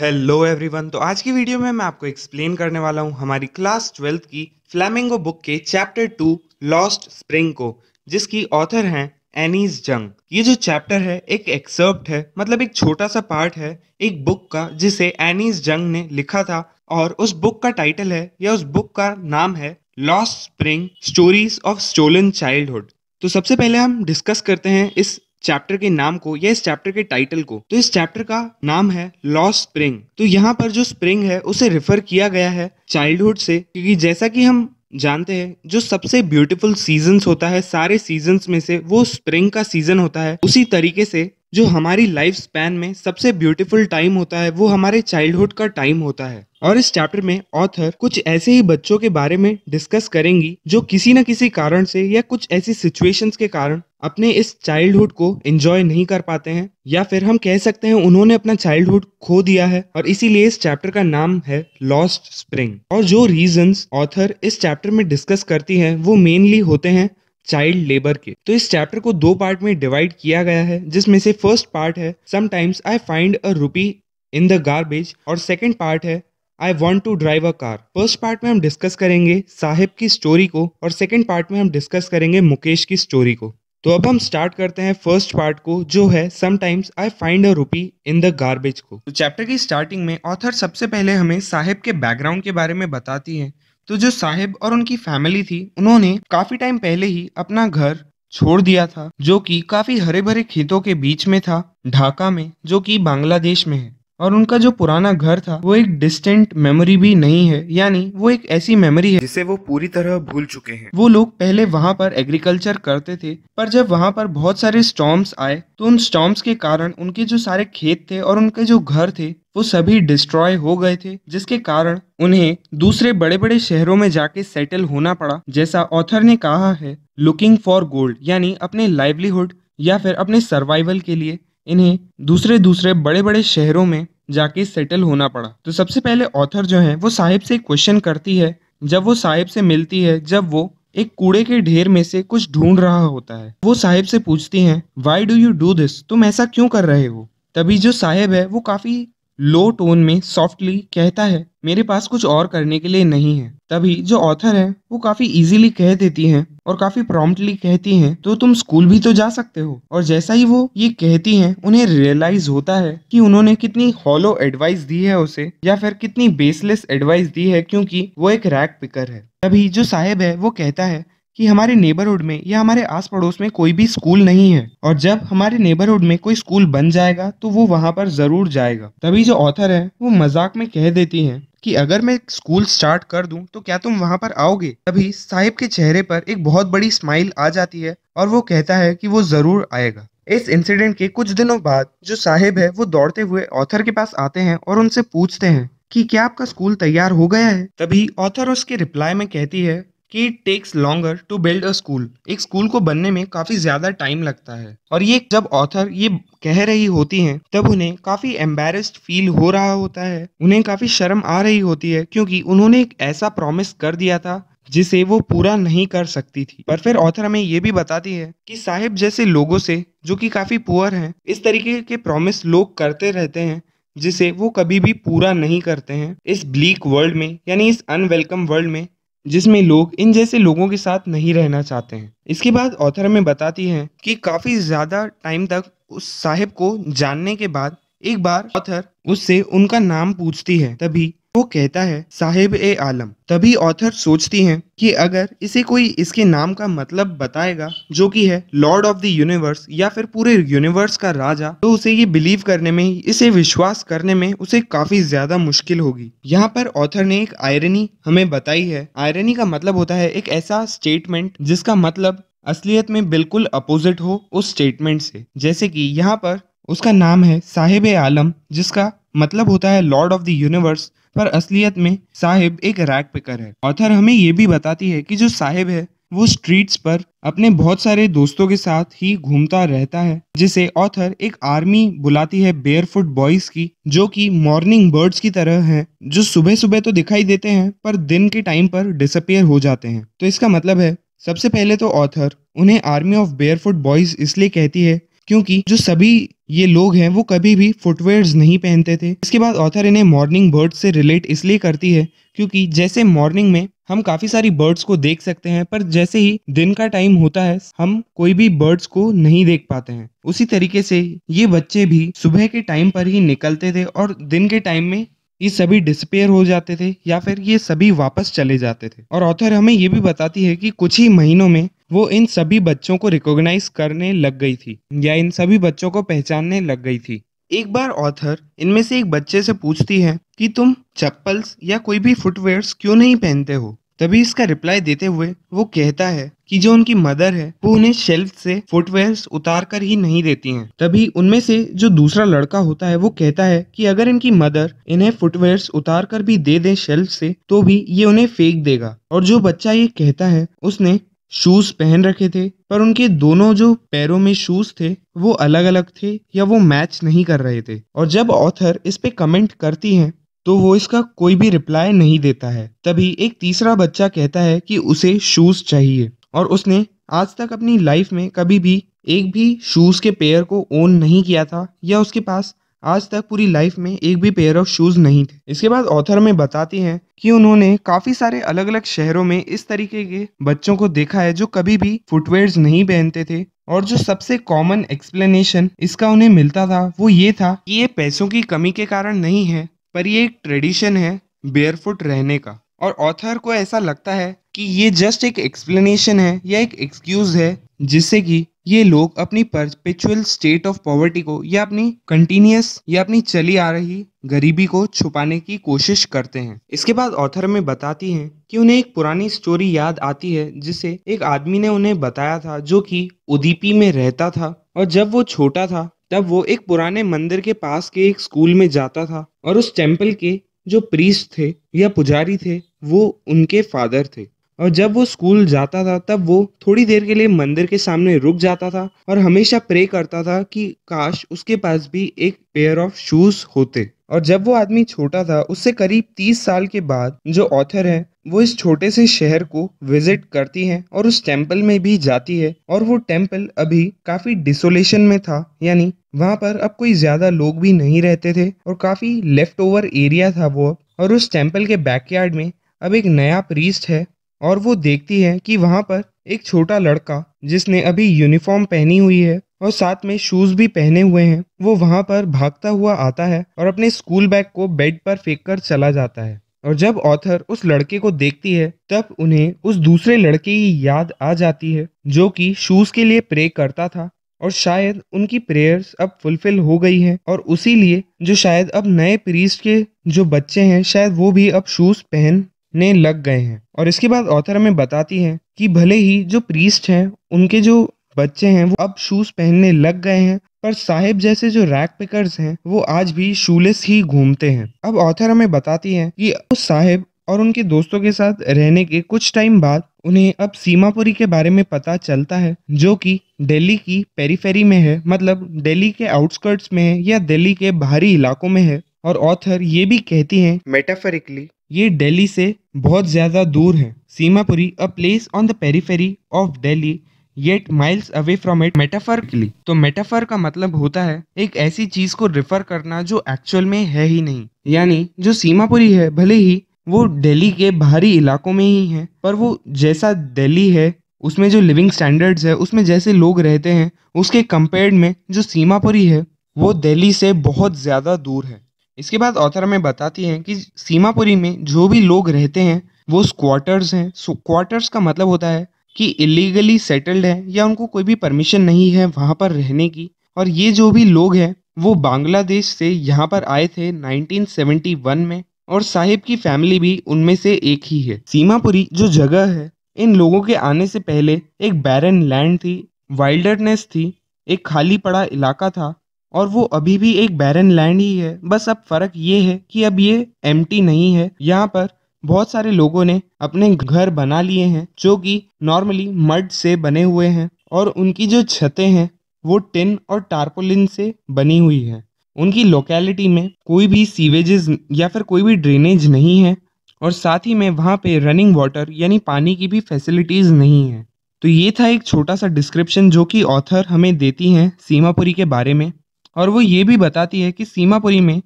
Hello everyone. तो आज की वीडियो में मैं आपको एक्सप्लेन करने वाला हूं हमारी क्लास 12th की फ्लेमिंगो बुक के चैप्टर 2 लॉस्ट स्प्रिंग को, जिसकी ऑथर हैं एनीस जंग। ये जो चैप्टर है एक एक्सर्प्ट है, मतलब एक छोटा सा पार्ट है एक बुक का जिसे एनीस जंग ने लिखा था, और उस बुक का टाइटल है या उस बुक का नाम है lost spring stories of stolen childhood. तो सबसे पहले हम डिस्कस करते हैं इस चैप्टर के नाम को या इस चैप्टर के टाइटल को। तो इस चैप्टर का नाम है लॉस्ट स्प्रिंग। तो यहाँ पर जो स्प्रिंग है उसे रेफर किया गया है चाइल्डहुड से, क्योंकि जैसा कि हम जानते हैं जो सबसे ब्यूटीफुल सीजन्स होता है सारे सीजन्स में से वो स्प्रिंग का सीजन होता है। उसी तरीके से जो हमारी लाइफ स्पैन में सबसे ब्यूटीफुल टाइम होता है वो हमारे चाइल्डहुड का टाइम होता है। और इस चैप्टर में ऑथर कुछ ऐसे ही बच्चों के बारे में डिस्कस करेंगी जो किसी न किसी कारण से या कुछ ऐसी सिचुएशंस के कारण अपने इस चाइल्डहुड को एंजॉय नहीं कर पाते हैं, या फिर हम कह सकते हैं उन्होंने अपना चाइल्डहुड खो दिया है, और इसीलिए इस चैप्टर का नाम है लॉस्ट स्प्रिंग। और जो रीजंस ऑथर इस चैप्टर में डिस्कस करती हैं वो मेनली होते हैं चाइल्ड लेबर के। तो इस चैप्टर को दो पार्ट में डिवाइड किया गया है, जिसमें से फर्स्ट पार्ट है sometimes I find a rupee in the garbage, और सेकेंड पार्ट है I want to drive a car. First part में हम डिस्कस करेंगे साहिब की स्टोरी को, और सेकेंड पार्ट में हम डिस्कस करेंगे मुकेश की स्टोरी को। तो अब हम स्टार्ट करते हैं फर्स्ट पार्ट को, जो है sometimes I find a rupee in the garbage को। तो चैप्टर की स्टार्टिंग में ऑथर सबसे पहले हमें साहिब के बैकग्राउंड के बारे में बताती है। तो जो साहिब और उनकी फैमिली थी उन्होंने काफी टाइम पहले ही अपना घर छोड़ दिया था, जो कि काफी हरे भरे खेतों के बीच में था ढाका में, जो कि बांग्लादेश में है। और उनका जो पुराना घर था वो एक डिस्टेंट मेमोरी भी नहीं है, यानी वो एक ऐसी मेमोरी है जिसे वो पूरी तरह भूल चुके हैं। वो लोग पहले वहाँ पर एग्रीकल्चर करते थे, पर जब वहाँ पर बहुत सारे स्टॉर्म्स आए तो उन स्टॉर्म्स के कारण उनके जो सारे खेत थे और उनके जो घर थे वो सभी डिस्ट्रॉय हो गए थे, जिसके कारण उन्हें दूसरे बड़े बड़े शहरों में जाके सेटल होना पड़ा। जैसा ऑथर ने कहा है लुकिंग फॉर गोल्ड, यानी अपने लाइवलीहुड या फिर अपने सर्वाइवल के लिए इन्हें दूसरे दूसरे बड़े बड़े शहरों में जाके सेटल होना पड़ा। तो सबसे पहले ऑथर जो है वो साहिब से क्वेश्चन करती है, जब वो साहिब से मिलती है जब वो एक कूड़े के ढेर में से कुछ ढूंढ रहा होता है। वो साहिब से पूछती हैं why do you do this, तुम ऐसा क्यों कर रहे हो। तभी जो साहिब है वो काफी लो टोन में सॉफ्टली कहता है मेरे पास कुछ और करने के लिए नहीं है। तभी जो ऑथर है वो काफी इजीली कह देती हैं और काफी प्रॉम्प्टली कहती हैं तो तुम स्कूल भी तो जा सकते हो। और जैसा ही वो ये कहती हैं उन्हें रियलाइज होता है कि उन्होंने कितनी हॉलो एडवाइस दी है उसे, या फिर कितनी बेसलेस एडवाइस दी है, क्योंकि वो एक रैक पिकर है। तभी जो साहिब है वो कहता है कि हमारे नेबरहुड में या हमारे आस पड़ोस में कोई भी स्कूल नहीं है, और जब हमारे नेबरहुड में कोई स्कूल बन जाएगा तो वो वहाँ पर जरूर जाएगा। तभी जो ऑथर है वो मजाक में कह देती हैं कि अगर मैं स्कूल स्टार्ट कर दूं तो क्या तुम वहाँ पर आओगे। तभी साहिब के चेहरे पर एक बहुत बड़ी स्माइल आ जाती है और वो कहता है कि वो जरूर आएगा। इस इंसिडेंट के कुछ दिनों बाद जो साहिब है वो दौड़ते हुए ऑथर के पास आते हैं और उनसे पूछते हैं कि क्या आपका स्कूल तैयार हो गया है। तभी ऑथर उसके रिप्लाई में कहती है कि it takes longer to build a school, एक स्कूल को बनने में काफी ज्यादा टाइम लगता है। और ये जब ऑथर ये कह रही होती हैं तब उन्हें काफी एम्बैरेस्ड फील हो रहा होता है, उन्हें काफी शर्म आ रही होती है, क्योंकि उन्होंने एक ऐसा प्रॉमिस कर दिया था जिसे वो पूरा नहीं कर सकती थी। पर फिर ऑथर हमें ये भी बताती है कि साहिब जैसे लोगों से जो कि काफी पुअर हैं इस तरीके के प्रॉमिस लोग करते रहते हैं जिसे वो कभी भी पूरा नहीं करते हैं। इस ब्लीक वर्ल्ड में, यानी इस अनवेलकम वर्ल्ड में जिसमें लोग इन जैसे लोगों के साथ नहीं रहना चाहते हैं। इसके बाद ऑथर हमें बताती हैं कि काफ़ी ज़्यादा टाइम तक उस साहिब को जानने के बाद एक बार ऑथर उससे उनका नाम पूछती है। तभी वो कहता है साहिब ए आलम। तभी ऑथर सोचती हैं कि अगर इसे कोई इसके नाम का मतलब बताएगा जो कि है लॉर्ड ऑफ द यूनिवर्स या फिर पूरे यूनिवर्स का राजा, तो उसे ये बिलीव करने में, इसे विश्वास करने में उसे काफी ज्यादा मुश्किल होगी। यहाँ पर ऑथर ने एक आयरनी हमें बताई है। आयरनी का मतलब होता है एक ऐसा स्टेटमेंट जिसका मतलब असलियत में बिल्कुल अपोजिट हो उस स्टेटमेंट से। जैसे कि यहाँ पर उसका नाम है साहिब ए आलम, जिसका मतलब होता है लॉर्ड ऑफ द यूनिवर्स, पर असलियत में साहिब एक रैग पिकर है। ऑथर हमें ये भी बताती है कि जो साहिब है वो स्ट्रीट्स पर अपने बहुत सारे दोस्तों के साथ ही घूमता रहता है, जिसे ऑथर एक आर्मी बुलाती है बेयरफुट बॉयज की, जो कि मॉर्निंग बर्ड्स की तरह हैं, जो सुबह सुबह तो दिखाई देते हैं पर दिन के टाइम पर डिसअपियर हो जाते हैं। तो इसका मतलब है सबसे पहले तो ऑथर उन्हें आर्मी ऑफ बेयरफुट बॉयज इसलिए कहती है क्योंकि जो सभी ये लोग हैं वो कभी भी फुटवेयर्स नहीं पहनते थे। इसके बाद ऑथर इन्हें मॉर्निंग बर्ड से रिलेट इसलिए करती है क्योंकि जैसे मॉर्निंग में हम काफ़ी सारी बर्ड्स को देख सकते हैं, पर जैसे ही दिन का टाइम होता है हम कोई भी बर्ड्स को नहीं देख पाते हैं। उसी तरीके से ये बच्चे भी सुबह के टाइम पर ही निकलते थे और दिन के टाइम में ये सभी डिसपेयर हो जाते थे या फिर ये सभी वापस चले जाते थे। और ऑथर हमें ये भी बताती है कि कुछ ही महीनों में वो इन सभी बच्चों को रिकॉग्नाइज करने लग गई थी या इन सभी बच्चों को पहचानने लग गई थी। एक बार ऑथर इनमें से एक बच्चे से पूछती है कि तुम चप्पल्स या कोई भी फुटवेयर्स क्यों नहीं पहनते हो। तभी इसका रिप्लाई देते हुए वो कहता है कि जो उनकी मदर है वो उन्हें शेल्फ से फुटवेयर्स उतार कर ही नहीं देती हैं। तभी उनमें से जो दूसरा लड़का होता है वो कहता है कि अगर इनकी मदर इन्हें फुटवेयर्स उतार कर भी दे दे शेल्फ से तो भी ये उन्हें फेंक देगा। और जो बच्चा ये कहता है उसने शूज पहन रखे थे, पर उनके दोनों जो पैरों में शूज थे वो अलग अलग थे या वो मैच नहीं कर रहे थे। और जब ऑथर इस पे कमेंट करती हैं तो वो इसका कोई भी रिप्लाई नहीं देता है। तभी एक तीसरा बच्चा कहता है कि उसे शूज चाहिए और उसने आज तक अपनी लाइफ में कभी भी एक भी शूज के पेयर को ओन नहीं किया था या उसके पास आज तक पूरी लाइफ में एक भी पेयर ऑफ शूज नहीं थे। इसके बाद ऑथर में बताती हैं कि उन्होंने काफी सारे अलग अलग शहरों में इस तरीके के बच्चों को देखा है जो कभी भी फुटवेयर्स नहीं पहनते थे। और जो सबसे कॉमन एक्सप्लेनेशन इसका उन्हें मिलता था वो ये था कि ये पैसों की कमी के कारण नहीं है, पर ये एक ट्रेडिशन है बेयरफुट रहने का। और ऑथर को ऐसा लगता है कि ये जस्ट एक एक्सप्लेनेशन है या एक एक्सक्यूज है जिससे कि ये लोग अपनी परपेचुअल स्टेट ऑफ पॉवर्टी को या अपनी कंटिन्यूस या अपनी चली आ रही गरीबी को छुपाने की कोशिश करते हैं। इसके बाद ऑथर में बताती हैं कि उन्हें एक पुरानी स्टोरी याद आती है जिसे एक आदमी ने उन्हें बताया था जो कि उदीपी में रहता था। और जब वो छोटा था तब वो एक पुराने मंदिर के पास के एक स्कूल में जाता था और उस टेम्पल के जो प्रीस्ट थे या पुजारी थे वो उनके फादर थे। और जब वो स्कूल जाता था तब वो थोड़ी देर के लिए मंदिर के सामने रुक जाता था और हमेशा प्रे करता था कि काश उसके पास भी एक पेयर ऑफ शूज होते। और जब वो आदमी छोटा था उससे करीब 30 साल के बाद जो ऑथर है वो इस छोटे से शहर को विजिट करती है और उस टेम्पल में भी जाती है। और वो टेम्पल अभी काफी डिसोलेशन में था, यानी वहाँ पर अब कोई ज्यादा लोग भी नहीं रहते थे और काफी लेफ्ट ओवर एरिया था वो। और उस टेम्पल के बैकयार्ड में अब एक नया प्रीस्ट है और वो देखती है कि वहाँ पर एक छोटा लड़का जिसने अभी यूनिफॉर्म पहनी हुई है और साथ में शूज भी पहने हुए हैं वो वहाँ पर भागता हुआ आता है और अपने स्कूल बैग को बेड पर फेंक कर चला जाता है। और जब ऑथर उस लड़के को देखती है तब उन्हें उस दूसरे लड़के की याद आ जाती है जो कि शूज के लिए प्रे करता था और शायद उनकी प्रेयर्स अब फुलफिल हो गई हैं। और उसी लिए जो शायद अब नए प्रीस्ट के जो बच्चे हैं शायद वो भी अब शूज पहनने लग गए हैं। और इसके बाद ऑथर हमें बताती हैं कि भले ही जो प्रीस्ट हैं उनके जो बच्चे हैं वो अब शूज पहनने लग गए हैं, पर साहिब जैसे जो रैक पिकर्स हैं वो आज भी शूलेस ही घूमते हैं। अब ऑथर हमें बताती हैं कि साहिब और उनके दोस्तों के साथ रहने के कुछ टाइम बाद उन्हें अब सीमापुरी के बारे में पता चलता है जो कि दिल्ली की पेरीफेरी में है, मतलब दिल्ली के आउटस्कर्ट्स में है या दिल्ली के बाहरी इलाकों में है। और ऑथर ये भी कहती हैं मेटाफरिकली ये दिल्ली से बहुत ज्यादा दूर है। Seemapuri a place on the periphery of Delhi yet miles away from it metaphorically. तो मेटाफर का मतलब होता है एक ऐसी चीज को रिफर करना जो एक्चुअल में है ही नहीं, यानी जो सीमापुरी है भले ही वो दिल्ली के बाहरी इलाकों में ही है, पर वो जैसा दिल्ली है उसमें जो लिविंग स्टैंडर्ड्स है उसमें जैसे लोग रहते हैं उसके कंपेयर्ड में जो सीमापुरी है वो दिल्ली से बहुत ज़्यादा दूर है। इसके बाद ऑथर हमें बताती हैं कि सीमापुरी में जो भी लोग रहते हैं वो स्क्वाटर्स हैं। स्क्वाटर्स का मतलब होता है कि इलीगली सेटल्ड हैं या उनको कोई भी परमिशन नहीं है वहाँ पर रहने की। और ये जो भी लोग हैं वो बांग्लादेश से यहाँ पर आए थे 1971 में और साहिब की फैमिली भी उनमें से एक ही है। सीमापुरी जो जगह है इन लोगों के आने से पहले एक बैरन लैंड थी, वाइल्डरनेस थी, एक खाली पड़ा इलाका था और वो अभी भी एक बैरन लैंड ही है। बस अब फ़र्क ये है कि अब ये एम्प्टी नहीं है, यहाँ पर बहुत सारे लोगों ने अपने घर बना लिए हैं जो कि नॉर्मली मड से बने हुए हैं और उनकी जो छतें हैं वो टिन और टारपोलिन से बनी हुई है। उनकी लोकेलिटी में कोई भी सीवेजेस या फिर कोई भी ड्रेनेज नहीं है और साथ ही में वहाँ पे रनिंग वाटर यानी पानी की भी फैसिलिटीज़ नहीं है। तो तो ये था एक छोटा सा डिस्क्रिप्शन जो कि ऑथर हमें देती हैं सीमापुरी के बारे में। और वो ये भी बताती है कि सीमापुरी में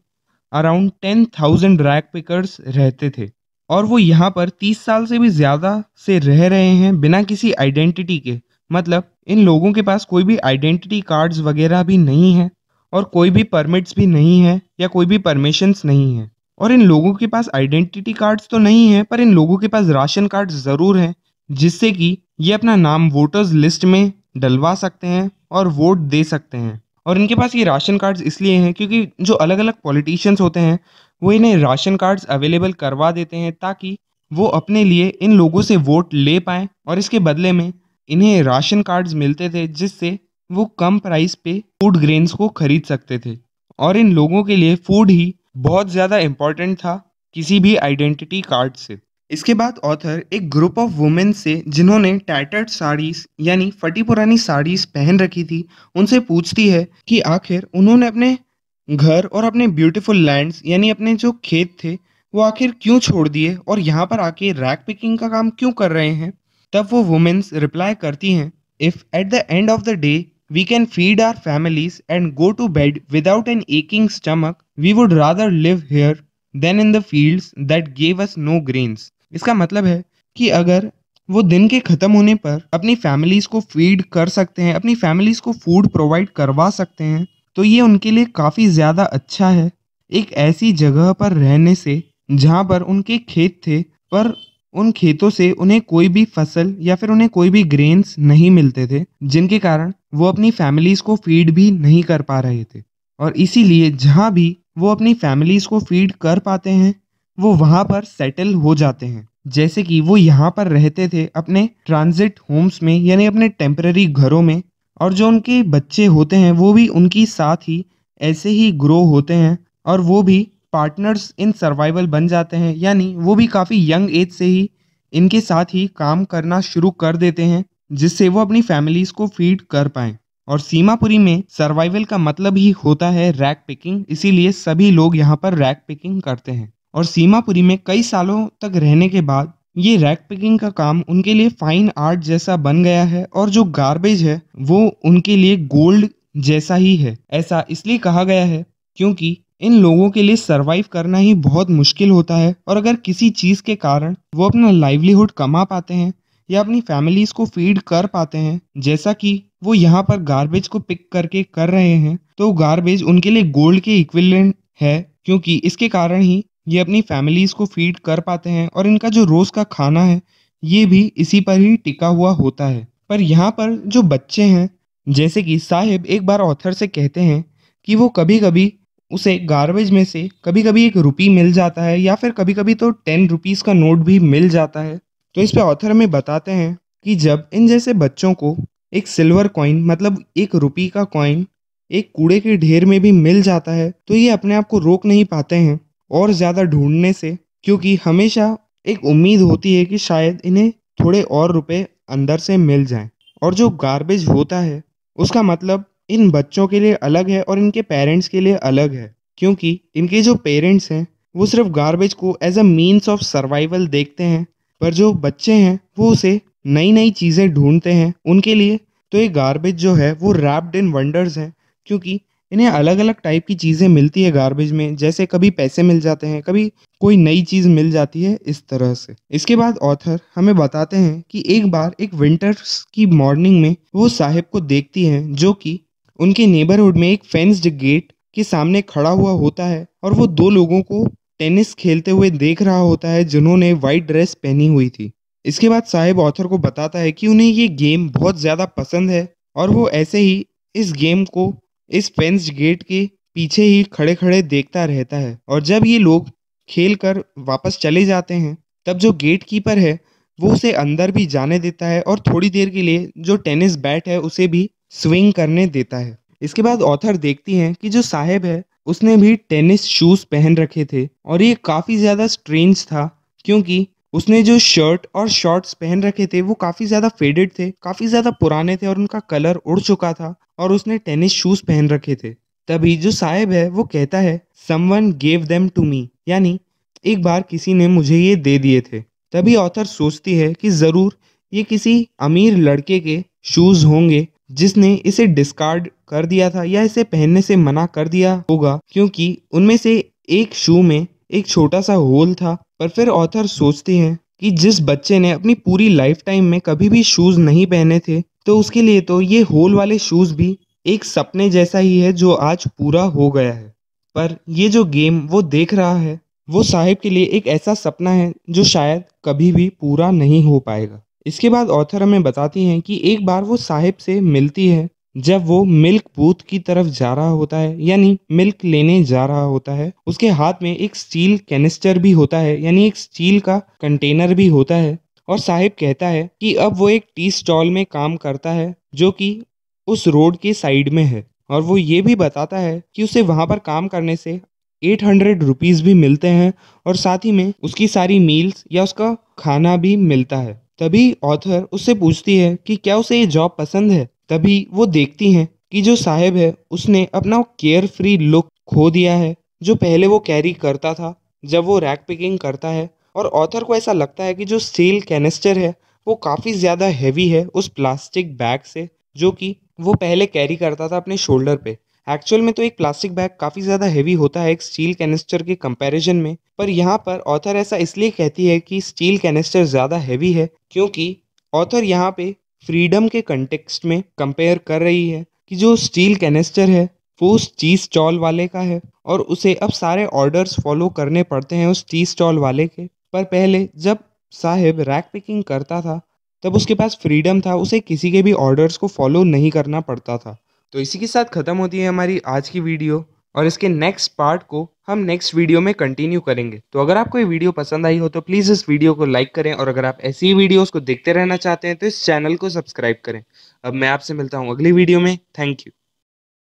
अराउंड 10,000 रैग पिकर्स रहते थे और वो यहाँ पर 30 साल से भी ज़्यादा से रह रहे हैं बिना किसी आइडेंटिटी के। मतलब इन लोगों के पास कोई भी आइडेंटिटी कार्ड्स वगैरह भी नहीं है और कोई भी परमिट्स भी नहीं है या कोई भी परमिशंस नहीं है। और इन लोगों के पास आइडेंटिटी कार्ड्स तो नहीं है पर इन लोगों के पास राशन कार्ड ज़रूर हैं, जिससे कि ये अपना नाम वोटर्स लिस्ट में डलवा सकते हैं और वोट दे सकते हैं। और इनके पास ये राशन कार्ड्स इसलिए हैं क्योंकि जो अलग अलग पॉलिटिशियंस होते हैं वो इन्हें राशन कार्ड्स अवेलेबल करवा देते हैं ताकि वो अपने लिए इन लोगों से वोट ले पाएँ। और इसके बदले में इन्हें राशन कार्ड्स मिलते थे जिससे वो कम प्राइस पे फूड ग्रेन्स को खरीद सकते थे। और इन लोगों के लिए फूड ही बहुत ज़्यादा इम्पॉर्टेंट था किसी भी आइडेंटिटी कार्ड से। इसके बाद ऑथर एक ग्रुप ऑफ वुमेन से जिन्होंने टैटर्ड साड़ीज यानी फटी पुरानी साड़ीज पहन रखी थी उनसे पूछती है कि आखिर उन्होंने अपने घर और अपने ब्यूटीफुल लैंड्स यानी अपने जो खेत थे वो आखिर क्यों छोड़ दिए और यहाँ पर आके रैक पिकिंग का काम क्यों कर रहे हैं। तब वो वुमेन्स रिप्लाई करती हैं, if at the end of the day we can feed our families and go to bed without an aching stomach we would rather live here than in the fields that gave us no grains. इसका मतलब है कि अगर वो दिन के ख़त्म होने पर अपनी फैमिलीज़ को फीड कर सकते हैं, अपनी फैमिलीज़ को फूड प्रोवाइड करवा सकते हैं, तो ये उनके लिए काफ़ी ज़्यादा अच्छा है एक ऐसी जगह पर रहने से जहाँ पर उनके खेत थे पर उन खेतों से उन्हें कोई भी फसल या फिर उन्हें कोई भी ग्रेन्स नहीं मिलते थे, जिनके कारण वो अपनी फैमिलीज़ को फीड भी नहीं कर पा रहे थे। और इसीलिए जहाँ भी वो अपनी फैमिलीज़ को फीड कर पाते हैं वो वहाँ पर सेटल हो जाते हैं, जैसे कि वो यहाँ पर रहते थे अपने ट्रांजिट होम्स में यानी अपने टेम्पररी घरों में। और जो उनके बच्चे होते हैं वो भी उनकी साथ ही ऐसे ही ग्रो होते हैं और वो भी पार्टनर्स इन सर्वाइवल बन जाते हैं, यानी वो भी काफ़ी यंग एज से ही इनके साथ ही काम करना शुरू कर देते हैं जिससे वो अपनी फैमिलीज़ को फीड कर पाएँ। और सीमापुरी में सर्वाइवल का मतलब ही होता है रैग पिकिंग, इसीलिए सभी लोग यहाँ पर रैग पिकिंग करते हैं। और सीमापुरी में कई सालों तक रहने के बाद ये रैग पिकिंग का काम उनके लिए फाइन आर्ट जैसा बन गया है और जो गार्बेज है वो उनके लिए गोल्ड जैसा ही है। ऐसा इसलिए कहा गया है क्योंकि इन लोगों के लिए सर्वाइव करना ही बहुत मुश्किल होता है और अगर किसी चीज़ के कारण वो अपना लाइवलीहुड कमा पाते हैं या अपनी फैमिलीज़ को फीड कर पाते हैं, जैसा कि वो यहाँ पर गार्बेज को पिक करके कर रहे हैं, तो गार्बेज उनके लिए गोल्ड के इक्विवेलेंट है क्योंकि इसके कारण ही ये अपनी फैमिलीज़ को फीड कर पाते हैं और इनका जो रोज़ का खाना है ये भी इसी पर ही टिका हुआ होता है। पर यहाँ पर जो बच्चे हैं, जैसे कि साहिब एक बार ऑथर से कहते हैं कि वो कभी कभी उसे गार्बेज में से कभी कभी ₹1 मिल जाता है या फिर कभी कभी तो ₹10 का नोट भी मिल जाता है। तो इस पे ऑथर में बताते हैं कि जब इन जैसे बच्चों को एक सिल्वर कॉइन मतलब ₹1 का कॉइन एक कूड़े के ढेर में भी मिल जाता है तो ये अपने आप को रोक नहीं पाते हैं और ज़्यादा ढूंढने से, क्योंकि हमेशा एक उम्मीद होती है कि शायद इन्हें थोड़े और रुपए अंदर से मिल जाएं। और जो गार्बेज होता है उसका मतलब इन बच्चों के लिए अलग है और इनके पेरेंट्स के लिए अलग है, क्योंकि इनके जो पेरेंट्स हैं वो सिर्फ गार्बेज को as a means of survival देखते हैं, पर जो बच्चे हैं वो उसे नई नई चीज़ें ढूंढते हैं। उनके लिए तो ये गार्बेज जो है वो रैप्ड इन वंडर्स है क्योंकि इन्हें अलग अलग टाइप की चीज़ें मिलती है गार्बेज में, जैसे कभी पैसे मिल जाते हैं, कभी कोई नई चीज़ मिल जाती है, इस तरह से। इसके बाद ऑथर हमें बताते हैं कि एक बार एक विंटर्स की मॉर्निंग में वो साहिब को देखती हैं जो कि उनके नेबरहुड में एक फेंस्ड गेट के सामने खड़ा हुआ होता है और वो दो लोगों को टेनिस खेलते हुए देख रहा होता है जिन्होंने वाइट ड्रेस पहनी हुई थी। इसके बाद साहिब ऑथर को बताता है कि उन्हें ये गेम बहुत ज़्यादा पसंद है और वो ऐसे ही इस गेम को इस फेंस्ड गेट के पीछे ही खड़े खड़े देखता रहता है। और जब ये लोग खेल कर वापस चले जाते हैं तब जो गेट कीपर है वो उसे अंदर भी जाने देता है और थोड़ी देर के लिए जो टेनिस बैट है उसे भी स्विंग करने देता है। इसके बाद ऑथर देखती हैं कि जो साहिब है उसने भी टेनिस शूज़ पहन रखे थे और ये काफ़ी ज़्यादा स्ट्रेंज था क्योंकि उसने जो शर्ट और शॉर्ट्स पहन रखे थे वो काफ़ी ज़्यादा फेडेड थे, काफ़ी ज़्यादा पुराने थे और उनका कलर उड़ चुका था और उसने टेनिस शूज़ पहन रखे थे। तभी जो साहिब है वो कहता है someone gave them to me, यानी एक बार किसी ने मुझे ये दे दिए थे। तभी ऑथर सोचती है कि ज़रूर ये किसी अमीर लड़के के शूज होंगे जिसने इसे डिस्कार्ड कर दिया था या इसे पहनने से मना कर दिया होगा, क्योंकि उनमें से एक शू में एक छोटा सा होल था। पर फिर ऑथर सोचते हैं कि जिस बच्चे ने अपनी पूरी लाइफ टाइम में कभी भी शूज नहीं पहने थे, तो उसके लिए तो ये होल वाले शूज भी एक सपने जैसा ही है जो आज पूरा हो गया है। पर ये जो गेम वो देख रहा है वो साहिब के लिए एक ऐसा सपना है जो शायद कभी भी पूरा नहीं हो पाएगा। इसके बाद ऑथर हमें बताती हैं कि एक बार वो साहिब से मिलती है जब वो मिल्क बूथ की तरफ जा रहा होता है, यानी मिल्क लेने जा रहा होता है। उसके हाथ में एक स्टील कैनिस्टर भी होता है, यानी एक स्टील का कंटेनर भी होता है। और साहिब कहता है कि अब वो एक टी स्टॉल में काम करता है जो कि उस रोड के साइड में है। और वो ये भी बताता है कि उसे वहाँ पर काम करने से 800 रुपीज़ भी मिलते हैं और साथ ही में उसकी सारी मील्स या उसका खाना भी मिलता है। तभी ऑथर उससे पूछती है कि क्या उसे ये जॉब पसंद है। तभी वो देखती हैं कि जो साहिब है उसने अपना केयर फ्री लुक खो दिया है जो पहले वो कैरी करता था जब वो रैक पिकिंग करता है। और ऑथर को ऐसा लगता है कि जो स्टील कैनिस्टर है वो काफ़ी ज़्यादा हैवी है उस प्लास्टिक बैग से जो कि वो पहले कैरी करता था अपने शोल्डर पे। एक्चुअल में तो एक प्लास्टिक बैग काफ़ी ज़्यादा हैवी होता है एक स्टील कैनिस्टर के कंपैरिजन में, पर यहाँ पर ऑथर ऐसा इसलिए कहती है कि स्टील कैनिस्टर ज़्यादा हैवी है क्योंकि ऑथर यहाँ पे फ्रीडम के कंटेक्स्ट में कंपेयर कर रही है कि जो स्टील कैनिस्टर है वो उस टी स्टॉल वाले का है और उसे अब सारे ऑर्डर्स फॉलो करने पड़ते हैं उस टी स्टॉल वाले के। पर पहले जब साहिब रैक पिकिंग करता था तब उसके पास फ्रीडम था, उसे किसी के भी ऑर्डर्स को फॉलो नहीं करना पड़ता था। तो इसी के साथ ख़त्म होती है हमारी आज की वीडियो और इसके नेक्स्ट पार्ट को हम नेक्स्ट वीडियो में कंटिन्यू करेंगे। तो अगर आपको ये वीडियो पसंद आई हो तो प्लीज़ इस वीडियो को लाइक करें और अगर आप ऐसी ही वीडियोज़ को देखते रहना चाहते हैं तो इस चैनल को सब्सक्राइब करें। अब मैं आपसे मिलता हूँ अगली वीडियो में। Thank you.